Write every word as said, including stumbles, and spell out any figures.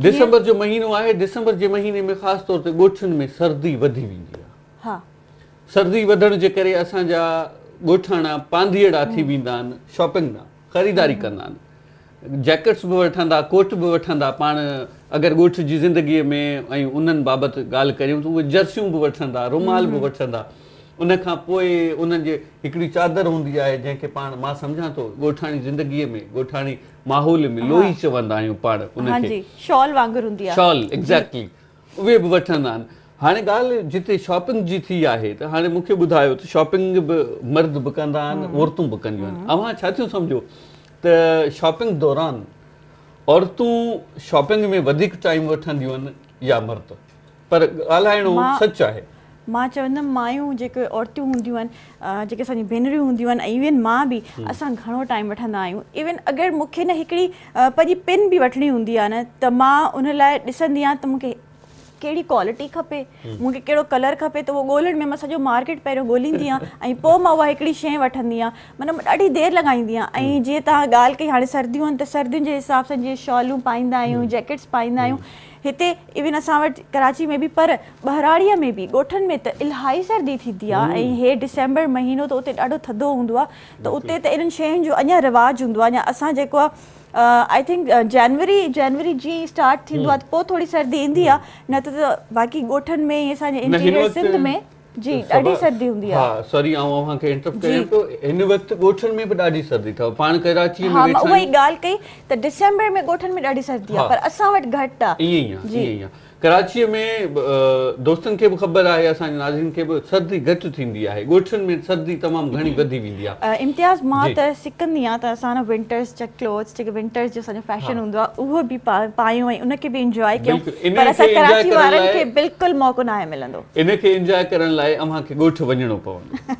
दिसंबर जो महीनो आहे, दिसंबर जे महीने में खास तौर ते गोठन में सर्दी वधी वेंदी आहे। हां, सर्दी वधण जे करे असा जा गोठाणा पांधियड़ा थी वेंदा, शॉपिंग ना खरीदारी करना, जैकेट्स भी वठंदा, कोट भी वठंदा पाण। अगर गोठ जी जिंदगी में ऐं उनन बाबत गाल करियूं तो वो जर्सियूं भी वठंदा, रुमाल भी वठंदा। उन खां पोइ उन जे हिकड़ी चादर हुंदी आहे जंहिंखे पाण, मां समझा तो गोठाणी जिंदगी में, गोठाणी माहौल में लोई चवंदा आहियूं पाण उनखे, शॉल वांगर हुंदी आहे, शॉल एग्जैक्टली, उहे भी वठंदा आहिनि। हाणे ॻाल्हि जिते शॉपिंग जी थी आहे त हाणे मूंखे ॿुधायो त शॉपिंग बि मर्द बि कंदा आहिनि, औरतूं बि कंदियूं आहिनि। अव्हां छा थियूं सम्झो त शॉपिंग दौरान औरतूं शॉपिंग में वधीक टाइम वठंदियूं आहिनि या मर्द? पर ॻाल्हाइणो सच आहे। मां चवंदमि मायूं जेके औरतियूं हूंदियूं आहिनि, जेके असांजी भेनरियूं हूंदियूं आहिनि, इवन मां बि, असां घणो टाइम वठंदा आहियूं। इवन अगरि मूंखे न हिकिड़ी पंहिंजी पिन बि वठणी हूंदी आहे न, त मां उन लाइ ॾिसंदी आहियां त मूंखे कहिड़ी क्वालिटी खपे, मूंखे कहिड़ो कलर खपे, तो वो ॻोल्हण में मां सॼो मार्केट पहिरियों ॻोल्हींदी आहियां ऐं पोइ मां उहा हिकिड़ी शइ वठंदी आहियां। माना ॾाढी देरि लॻाईंदी आहियां। ऐं जीअं तव्हां ॻाल्हि कई हाणे सर्दियूं आहिनि त सर्दियुनि जे हिसाब सां जीअं शॉलूं पाईंदा आहियूं, जैकेट्स पाईंदा आहियूं। हिते इवन असां वटि कराची में बि, पर बहराड़ीअ में बि, गोठनि में त इलाही सर्दी थींदी आहे। ऐं हे डिसंबर महीनो तो उते ॾाढो थधो हूंदो आहे, त उते त इन्हनि शयुनि जो अञा रिवाजु हूंदो आहे। अञा असां जेको आहे I think January January ji start थींदो आहे, पोइ थोरी सर्दी ईंदी आहे, न त बाक़ी गोठनि में या असांजे इंटीरियर सिंध में जी ॾाढी सर्दी हूंदी आहे। हा सॉरी, आऊं अव्हां खे इंटरप्ट कयां थो, हिन वक़्तु गोठनि में बि ॾाढी सर्दी अथव, पाण कराची में। हा, उहा ई ॻाल्हि कई त डिसंबर में गोठनि में ॾाढी सर्दी आहे, पर असां वटि घटि आहे। ईअं ई ईअं ई कराची में दोस्तनि खे बि ख़बर आहे, असांजे नाज़रीन खे बि, सर्दी घटि थींदी आहे, गोठनि में सर्दी तमामु घणी वधी वेंदी आहे। इम्तियाज़, मां त सिकंदी आहियां त असां न विंटर्स जा क्लोथ्स, जेके विंटर्स जो असांजो फैशन हूंदो आहे, उहो बि पायूं ऐं उनखे बि इंजॉय कयूं। पर असां कराची वारनि खे बिल्कुलु मौक़ो न आहे मिलंदो। इनखे इंजॉय करण लाइ अव्हां खे गोठ वञणो पवंदो।